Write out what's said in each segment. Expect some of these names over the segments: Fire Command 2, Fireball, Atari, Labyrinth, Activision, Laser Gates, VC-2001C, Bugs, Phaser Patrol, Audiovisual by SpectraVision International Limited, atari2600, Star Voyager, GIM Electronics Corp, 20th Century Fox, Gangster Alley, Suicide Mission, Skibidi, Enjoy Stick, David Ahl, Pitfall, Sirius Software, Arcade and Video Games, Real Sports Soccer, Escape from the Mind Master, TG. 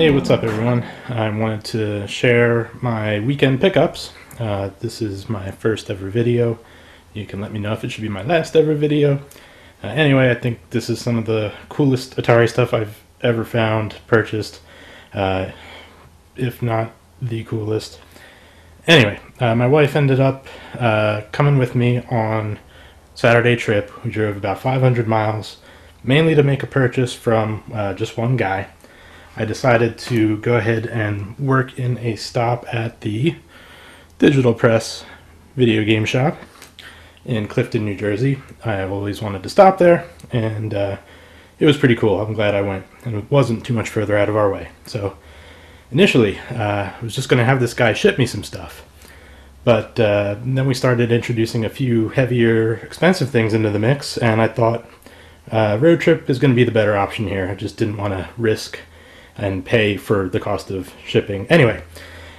Hey, what's up everyone? I wanted to share my weekend pickups. This is my first ever video. You can let me know if it should be my last ever video. Anyway, I think this is some of the coolest Atari stuff I've ever found, purchased, if not the coolest. Anyway, my wife ended up coming with me on Saturday trip. We drove about 500 miles, mainly to make a purchase from just one guy. I decided to go ahead and work in a stop at the Digital Press video game shop in Clifton, New Jersey. I've always wanted to stop there, and it was pretty cool. I'm glad I went, and it wasn't too much further out of our way. So initially, I was just going to have this guy ship me some stuff, but then we started introducing a few heavier, expensive things into the mix, and I thought road trip is going to be the better option here. I just didn't want to risk and pay for the cost of shipping. Anyway,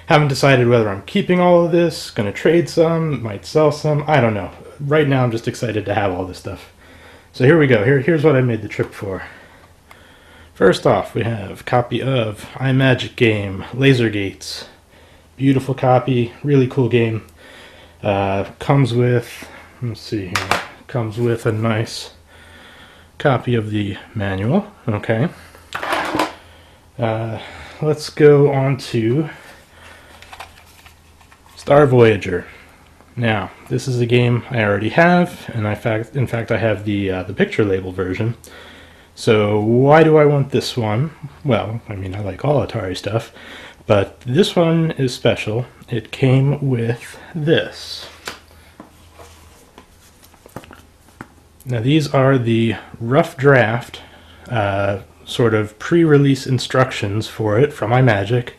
haven't decided whether I'm keeping all of this, going to trade some, might sell some, I don't know. Right now I'm just excited to have all this stuff. So here we go. Here's what I made the trip for. First off, we have a copy of iMagic game, Laser Gates. Beautiful copy, really cool game. Comes with, let's see here, comes with a nice copy of the manual. Okay. Let's go on to Star Voyager. Now, this is a game I already have, and in fact I have the picture label version. So why do I want this one? Well, I mean, I like all Atari stuff, but this one is special. It came with this. Now, these are the rough draft sort of pre-release instructions for it from iMagic.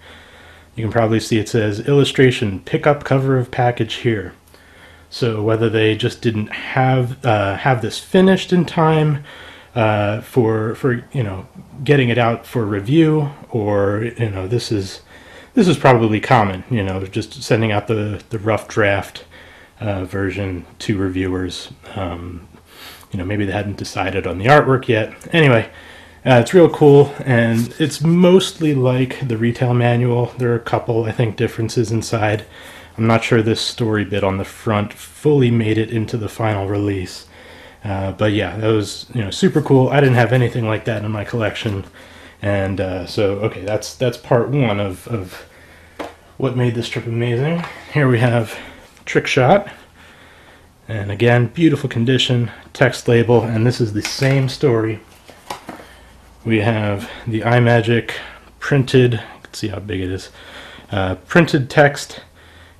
You can probably see it says illustration, pick up cover of package here. So whether they just didn't have this finished in time for you know, getting it out for review, or you know, this is probably common, you know, just sending out the rough draft version to reviewers. You know, maybe they hadn't decided on the artwork yet. Anyway. It's real cool, and it's mostly like the retail manual. There are a couple, I think, differences inside. I'm not sure this story bit on the front fully made it into the final release. But yeah, that was, you know, super cool. I didn't have anything like that in my collection. And so, okay, that's part one of what made this trip amazing. Here we have Trick Shot. And again, beautiful condition, text label, and this is the same story. We have the iMagic printed, let's see how big it is, printed text,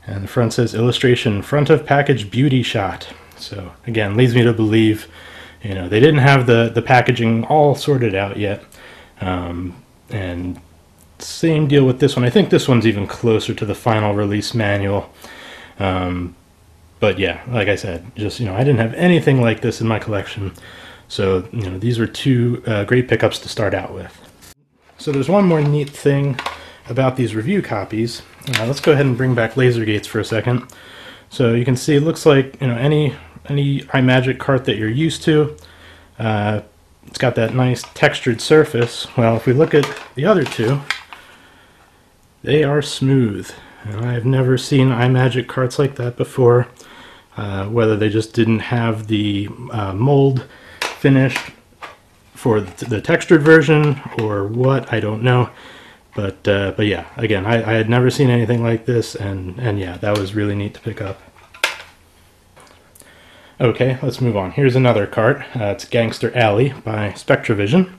and the front says illustration, front of package beauty shot. So again, leads me to believe, you know, they didn't have the packaging all sorted out yet. And same deal with this one. I think this one's even closer to the final release manual. But yeah, like I said, just, you know, I didn't have anything like this in my collection. So, you know, these were two great pickups to start out with. So there's one more neat thing about these review copies. Let's go ahead and bring back Laser Gates for a second. So you can see it looks like, you know, any iMagic cart that you're used to. It's got that nice textured surface. Well, if we look at the other two, they are smooth. And I've never seen iMagic carts like that before. Whether they just didn't have the mold finished for the textured version or what, I don't know, but yeah, again, I had never seen anything like this, and yeah, that was really neat to pick up. Okay, let's move on. Here's another cart. It's Gangster Alley by SpectraVision.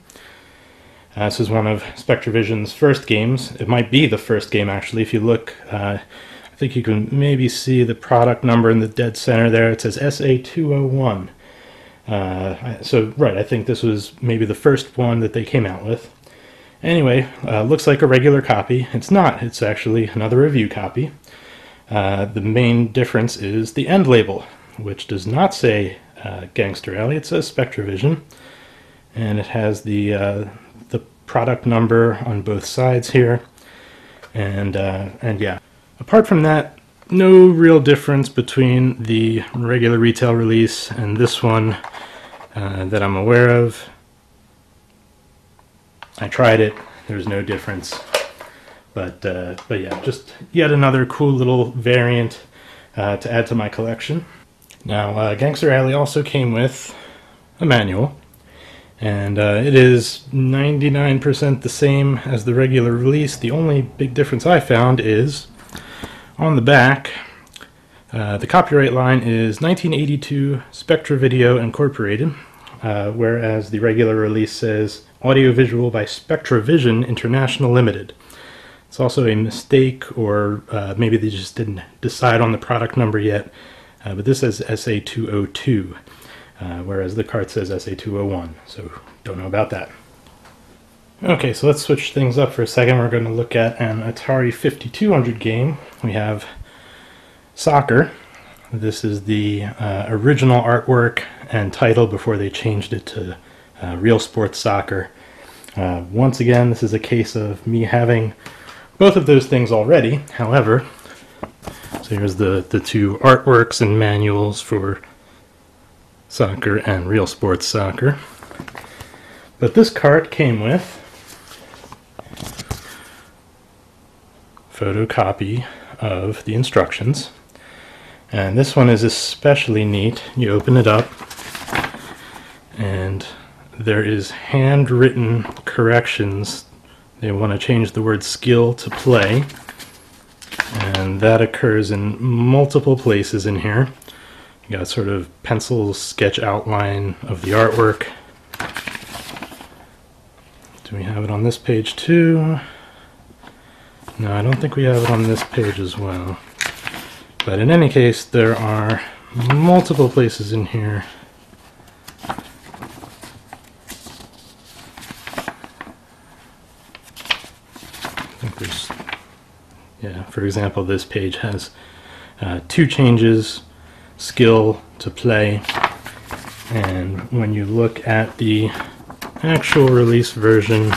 This is one of SpectraVision's first games. It might be the first game, actually. If you look, I think you can maybe see the product number in the dead center there. It says SA201. So, right, I think this was maybe the first one that they came out with. Anyway, looks like a regular copy. It's not. It's actually another review copy. The main difference is the end label, which does not say Gangster Alley. It says SpectraVision, and it has the product number on both sides here. And yeah, apart from that, no real difference between the regular retail release and this one that I'm aware of. I tried it. There's no difference. But yeah, just yet another cool little variant to add to my collection. Now, Gangster Alley also came with a manual, and it is 99% the same as the regular release. The only big difference I found is on the back, the copyright line is 1982 SpectraVision Incorporated, whereas the regular release says Audiovisual by SpectraVision International Limited. It's also a mistake, or maybe they just didn't decide on the product number yet, but this says SA202, whereas the cart says SA201, so don't know about that. Okay, so let's switch things up for a second. We're going to look at an Atari 5200 game. We have Soccer. This is the original artwork and title before they changed it to Real Sports Soccer. Once again, this is a case of me having both of those things already. However, so here's the two artworks and manuals for Soccer and Real Sports Soccer. But this cart came with a photocopy of the instructions. And this one is especially neat. You open it up and there is handwritten corrections. They want to change the word skill to play, and that occurs in multiple places in here. You got sort of pencil sketch outline of the artwork. Do we have it on this page too? No, I don't think we have it on this page as well. But in any case, there are multiple places in here . For example, this page has two changes, skill to play, and when you look at the actual release version,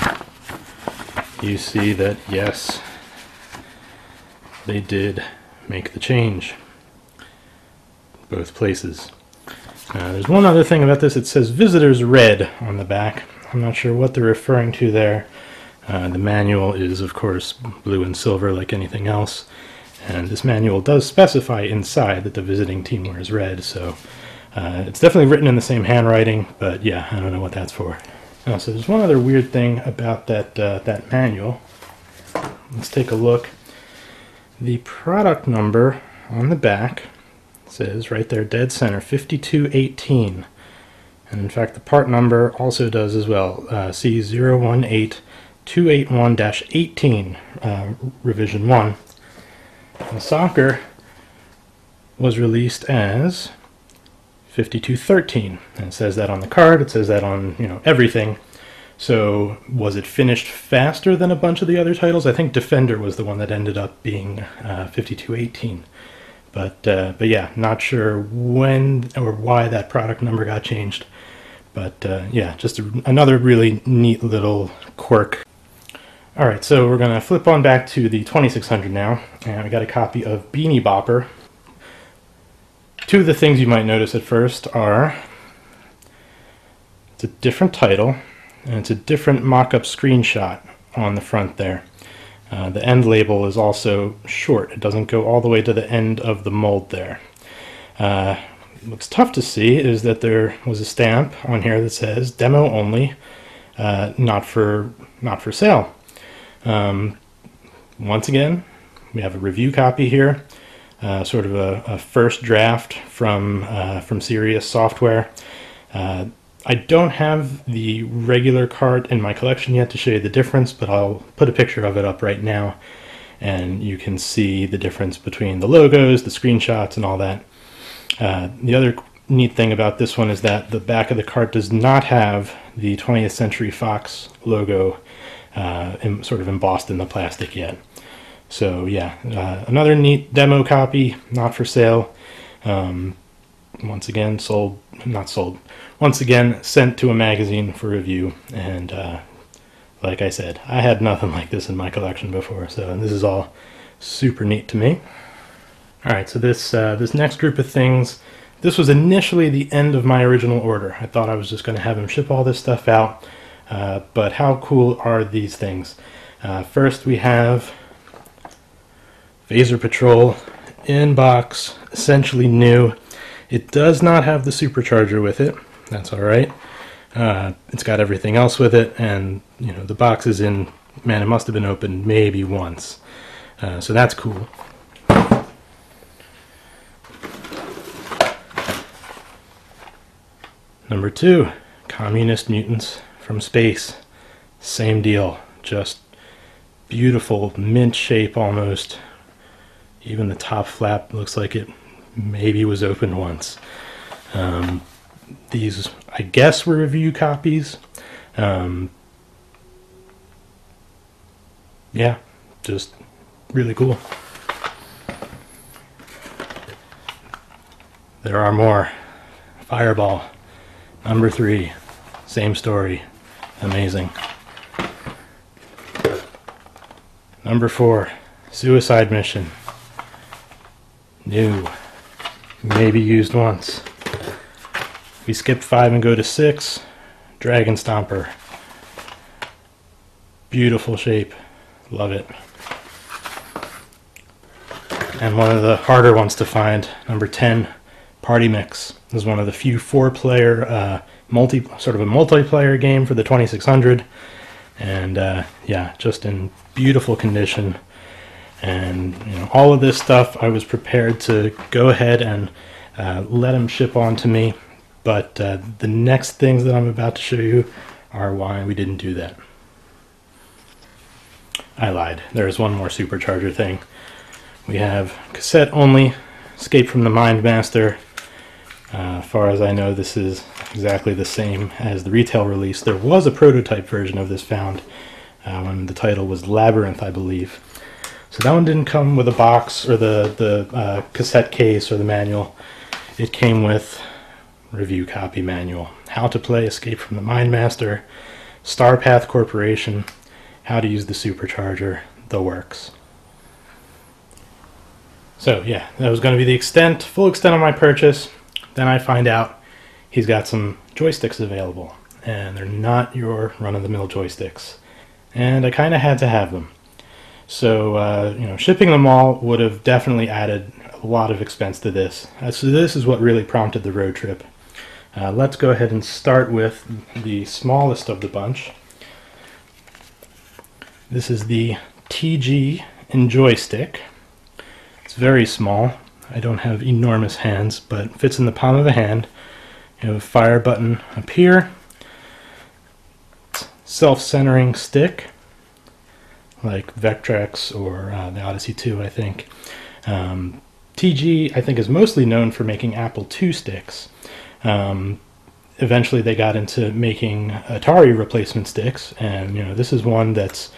you see that, yes, they did make the change, both places. There's one other thing about this. It says Visitors Red on the back. I'm not sure what they're referring to there. The manual is, of course, blue and silver like anything else, and this manual does specify inside that the visiting team wears red, so it's definitely written in the same handwriting, but yeah, I don't know what that's for. So there's one other weird thing about that, that manual. Let's take a look. The product number on the back says right there, dead center, 5218, and in fact the part number also does as well, C018. 281-18, revision 1. The Soccer was released as 5213, and it says that on the card, it says that on, you know, everything. So was it finished faster than a bunch of the other titles? I think Defender was the one that ended up being 5218, but yeah, not sure when or why that product number got changed, but yeah, just another really neat little quirk. Alright, so we're going to flip on back to the 2600 now, and we got a copy of Beanie Bopper. Two of the things you might notice at first are it's a different title, and it's a different mock-up screenshot on the front there. The end label is also short. It doesn't go all the way to the end of the mold there. What's tough to see is that there was a stamp on here that says demo only, not for sale. Once again, we have a review copy here, sort of a first draft from Sirius Software. I don't have the regular cart in my collection yet to show you the difference, but I'll put a picture of it up right now, and you can see the difference between the logos, the screenshots, and all that. The other neat thing about this one is that the back of the cart does not have the 20th Century Fox logo sort of embossed in the plastic yet. So yeah, another neat demo copy, not for sale. Once again, once again, sent to a magazine for review. And like I said, I had nothing like this in my collection before, so this is all super neat to me. Alright, so this next group of things, this was initially the end of my original order. I thought I was just going to have them ship all this stuff out, but how cool are these things? First we have Phaser Patrol in box, essentially new. It does not have the supercharger with it. That's all right. It's got everything else with it, and you know the box is in. Man, it must have been opened maybe once, so that's cool. Number two, Communist Mutants from Space. Same deal, just beautiful mint shape almost. Even the top flap looks like it maybe was opened once. These, I guess, were review copies. Yeah, just really cool. There are more. Fireball, number three. Same story. Amazing. Number four, Suicide Mission. New. Maybe used once. We skip 5 and go to 6. Dragon Stomper. Beautiful shape. Love it. And one of the harder ones to find, number 10, Party Mix. This is one of the few 4-player, sort of a multiplayer game for the 2600. And yeah, just in beautiful condition. And you know, all of this stuff I was prepared to go ahead and let them ship on to me. But the next things that I'm about to show you are why we didn't do that. I lied. There is one more supercharger thing. We have cassette only, Escape from the Mind Master. As far as I know, this is exactly the same as the retail release. There was a prototype version of this found when the title was Labyrinth, I believe. So that one didn't come with a box or the cassette case or the manual. It came with review copy manual. How to play Escape from the Mind Master, Starpath Corporation, how to use the supercharger, the works. So yeah, that was going to be the extent, full extent of my purchase. Then I find out he's got some joysticks available, and they're not your run-of-the-mill joysticks. And I kind of had to have them. So you know, shipping them all would have definitely added a lot of expense to this. So this is what really prompted the road trip. Let's go ahead and start with the smallest of the bunch. This is the TG Enjoy Stick. It's very small. I don't have enormous hands, but fits in the palm of a hand. You have a fire button up here. Self-centering stick, like Vectrex or the Odyssey 2, I think. TG, I think, is mostly known for making Apple II sticks. Eventually they got into making Atari replacement sticks, and you know, this is one that's,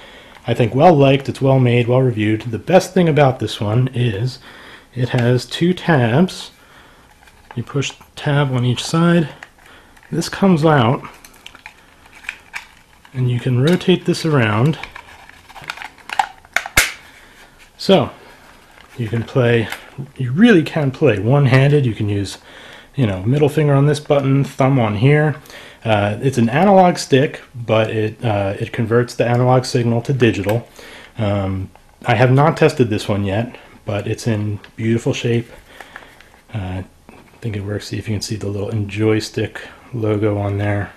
I think, well liked. It's well made, well reviewed. The best thing about this one is it has 2 tabs. You push tab on each side. This comes out, and you can rotate this around. So you can play. You really can play one-handed. You can use, you know, middle finger on this button, thumb on here. It's an analog stick, but it converts the analog signal to digital. I have not tested this one yet, but it's in beautiful shape. I think it works. See if you can see the little Enjoy Stick logo on there.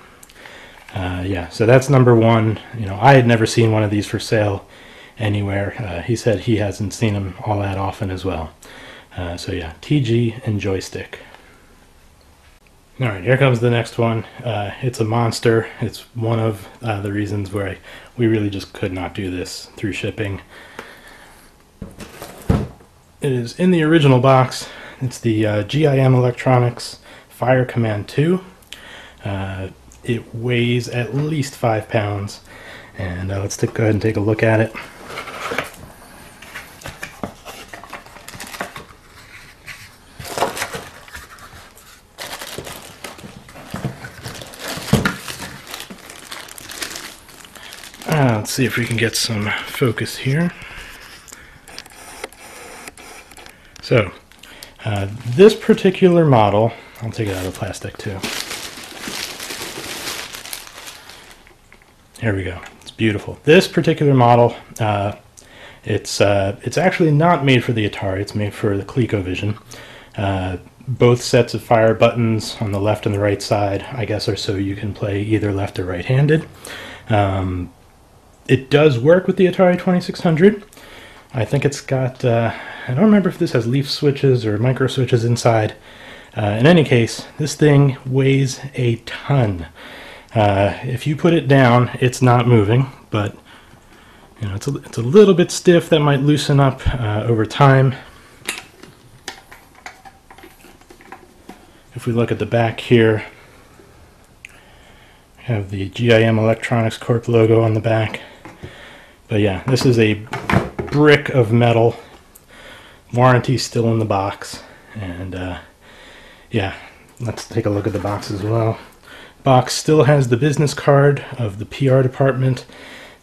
Yeah, so that's number one. You know, I had never seen one of these for sale anywhere. He said he hasn't seen them all that often as well. So yeah, TG Enjoy Stick. All right, here comes the next one. It's a monster. It's one of the reasons where we really just could not do this through shipping. It is in the original box. It's the GIM Electronics Fire Command 2. It weighs at least 5 pounds, and let's go ahead and take a look at it. Let's see if we can get some focus here. So, this particular model, I'll take it out of plastic too. Here we go. It's beautiful. This particular model It's actually not made for the Atari, it's made for the ColecoVision. Both sets of fire buttons on the left and the right side, I guess, are so you can play either left or right-handed. It does work with the Atari 2600. I think it's got, I don't remember if this has leaf switches or micro switches inside. In any case, this thing weighs a ton. If you put it down, it's not moving, but you know, it's a little bit stiff. That might loosen up over time. If we look at the back here, we have the GIM Electronics Corp logo on the back. But yeah, this is a brick of metal. Warranty still in the box. And yeah, let's take a look at the box as well. Box still has the business card of the PR department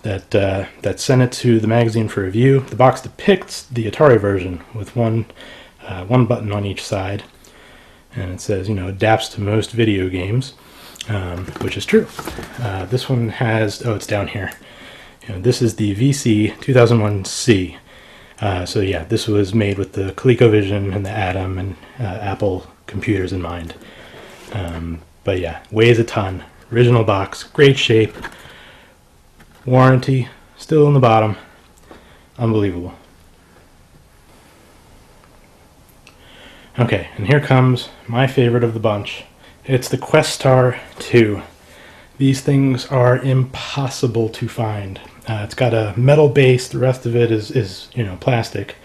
that sent it to the magazine for review. The box depicts the Atari version with one button on each side. And it says, you know, adapts to most video games, which is true. This one has, oh, it's down here. You know, this is the VC-2001C. So yeah, this was made with the ColecoVision and the Atom and Apple computers in mind. But yeah, weighs a ton. Original box, great shape. Warranty, still in the bottom. Unbelievable. Okay, and here comes my favorite of the bunch. It's the Questar 2. These things are impossible to find. It's got a metal base, the rest of it is you know, plastic.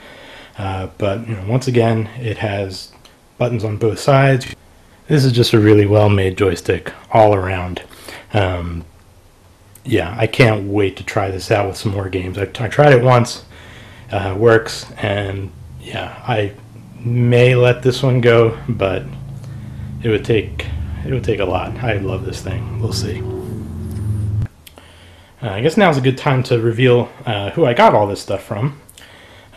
But you know, once again, it has buttons on both sides. This is just a really well-made joystick all around. Yeah, I can't wait to try this out with some more games. I tried it once, works, and yeah, I may let this one go, but it would take a lot. I love this thing. We'll see. I guess now's a good time to reveal who I got all this stuff from.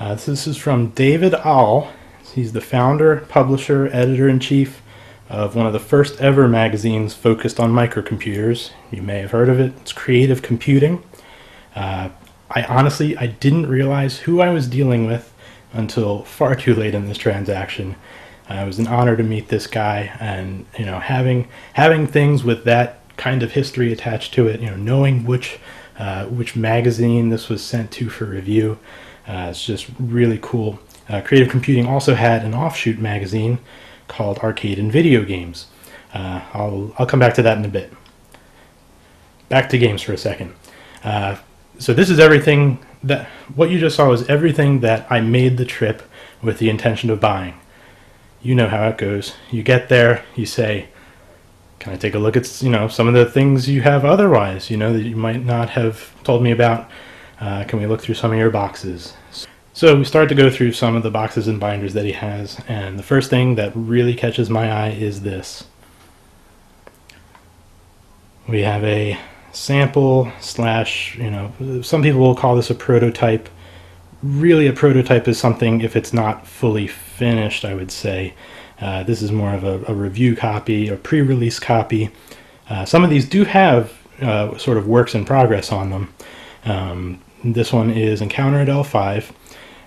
This is from David Ahl. He's the founder, publisher, editor-in-chief of one of the first ever magazines focused on microcomputers. You may have heard of it. It's Creative Computing. I honestly didn't realize who I was dealing with until far too late in this transaction. It was an honor to meet this guy, and you know, having things with that kind of history attached to it, you know, knowing which magazine this was sent to for review, it's just really cool. Creative Computing also had an offshoot magazine called Arcade and Video Games. I'll come back to that in a bit. Back to games for a second. So this is everything that, what you just saw is everything that I made the trip with the intention of buying. You know how it goes. You get there, you say, can I take a look at, you know, some of the things you have otherwise, you know, that you might not have told me about? Can we look through some of your boxes? So we start to go through some of the boxes and binders that he has, and the first thing that really catches my eye is this. We have a sample slash, you know, some people will call this a prototype. Really, a prototype is something if it's not fully finished, I would say. This is more of a review copy, a pre-release copy. Some of these do have sort of works in progress on them. This one is Encounter at L5,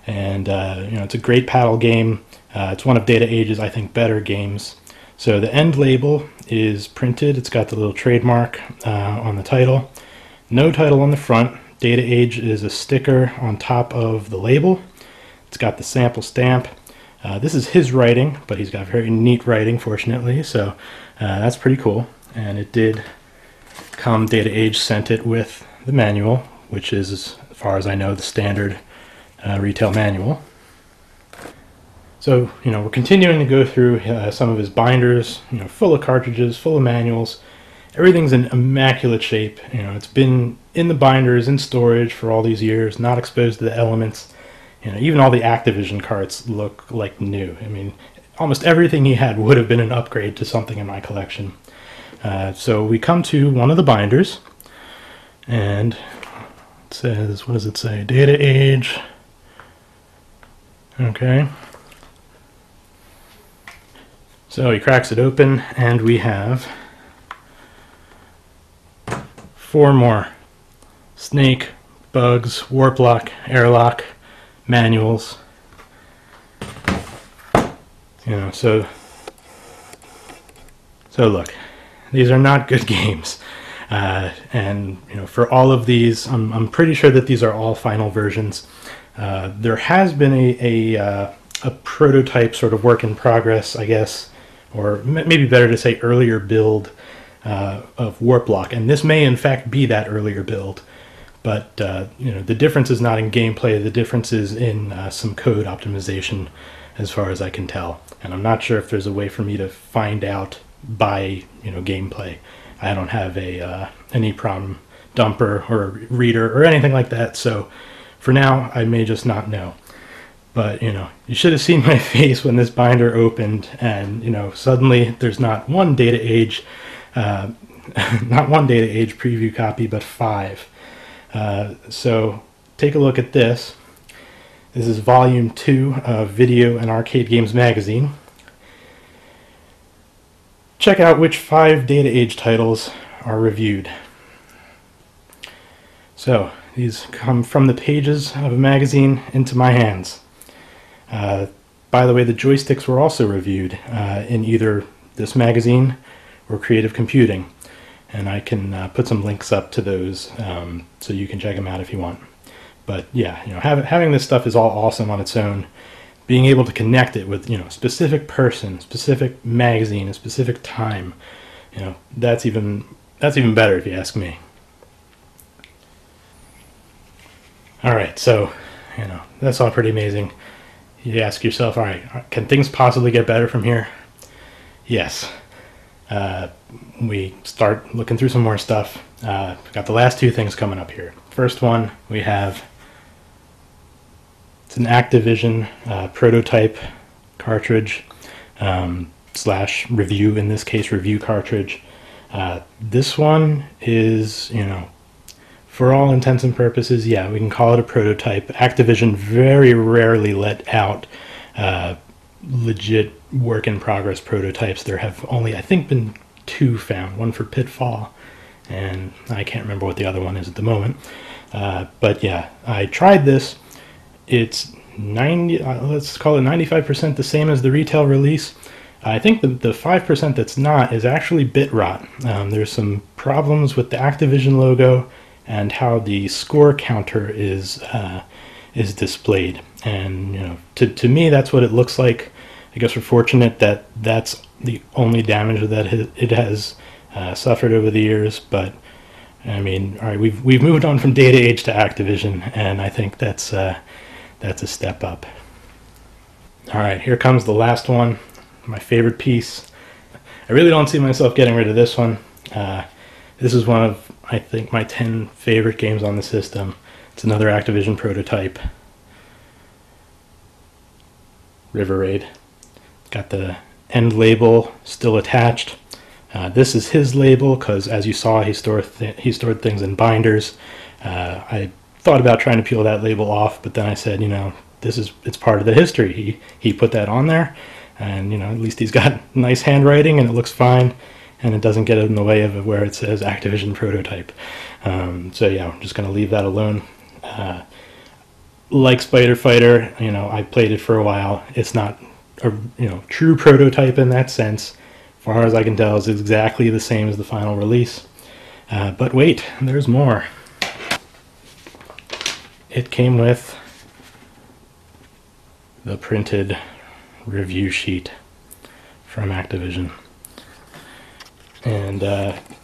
and you know, it's a great paddle game. It's one of Data Age's, I think, better games. So the end label is printed. It's got the little trademark on the title. No title on the front. Data Age is a sticker on top of the label. It's got the sample stamp. This is his writing, but he's got very neat writing, fortunately, so that's pretty cool. And it did come, Data Age sent it with the manual, which is, as far as I know, the standard retail manual. So, you know, we're continuing to go through some of his binders, you know, full of cartridges, full of manuals. Everything's in immaculate shape. You know, it's been in the binders, in storage for all these years, not exposed to the elements. You know, even all the Activision carts look like new. I mean, almost everything he had would have been an upgrade to something in my collection. So we come to one of the binders, and it says, what does it say? Data Age. Okay. So he cracks it open, and we have four more. Snake, Bugs, Warp Lock, Airlock, manuals. You know, so look, these are not good games. And you know, for all of these, I'm pretty sure that these are all final versions. There has been a prototype sort of work in progress, I guess, or maybe better to say earlier build of Warp Lock, and this may in fact be that earlier build. But you know, the difference is not in gameplay; the difference is in some code optimization, as far as I can tell. And I'm not sure if there's a way for me to find out by, you know, gameplay. I don't have a an EEPROM dumper or reader or anything like that, so for now I may just not know. But you know, you should have seen my face when this binder opened, and you know, suddenly there's not one Data Age, preview copy, but 5. So take a look at this. This is volume 2 of Video and Arcade Games magazine. Check out which 5 Data Age titles are reviewed. So these come from the pages of a magazine into my hands. By the way, the joysticks were also reviewed in either this magazine or Creative Computing, and I can put some links up to those so you can check them out if you want. But yeah, you know, having this stuff is all awesome on its own. Being able to connect it with, you know, a specific person, specific magazine, a specific time, you know, that's even better if you ask me. All right, so you know, that's all pretty amazing. You ask yourself, all right, can things possibly get better from here? Yes. We start looking through some more stuff. Got the last 2 things coming up here. First one we have. It's an Activision prototype cartridge slash review, in this case review cartridge. This one is, you know, for all intents and purposes, yeah, we can call it a prototype. Activision very rarely let out legit work in progress prototypes. There have only, I think, been 2 found, one for Pitfall, and I can't remember what the other one is at the moment. But yeah, I tried this. It's 95% the same as the retail release. I think the 5% that's not is actually bit rot. There's some problems with the Activision logo and how the score counter is displayed. And you know, to me, that's what it looks like. I guess we're fortunate that that's the only damage that it has suffered over the years. But I mean, all right, we've moved on from Data Age to Activision, and I think that's a step up. All right, here comes the last one, my favorite piece. I really don't see myself getting rid of this one. This is one of, I think, my 10 favorite games on the system. It's another Activision prototype. River Raid. Got the end label still attached. This is his label because, as you saw, he stored things in binders. I thought about trying to peel that label off, but then I said, you know, it's part of the history. He put that on there, and you know, at least he's got nice handwriting and it looks fine, and it doesn't get in the way of where it says Activision prototype. So yeah, I'm just gonna leave that alone. Like Spider Fighter, you know, I played it for a while. It's not a, you know, true prototype in that sense. As far as I can tell, it's exactly the same as the final release. But wait, there's more. It came with the printed review sheet from Activision. And,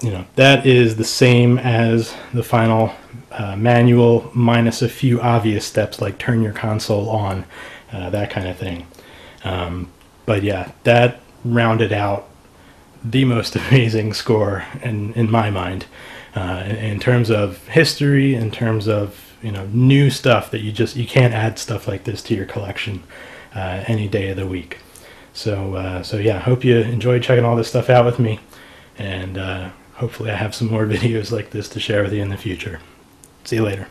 you know, that is the same as the final manual, minus a few obvious steps like turn your console on, that kind of thing. But yeah, that rounded out the most amazing score in my mind, in terms of history, in terms of, you know, new stuff that you can't add stuff like this to your collection any day of the week. So yeah, hope you enjoyed checking all this stuff out with me, and hopefully I have some more videos like this to share with you in the future. See you later.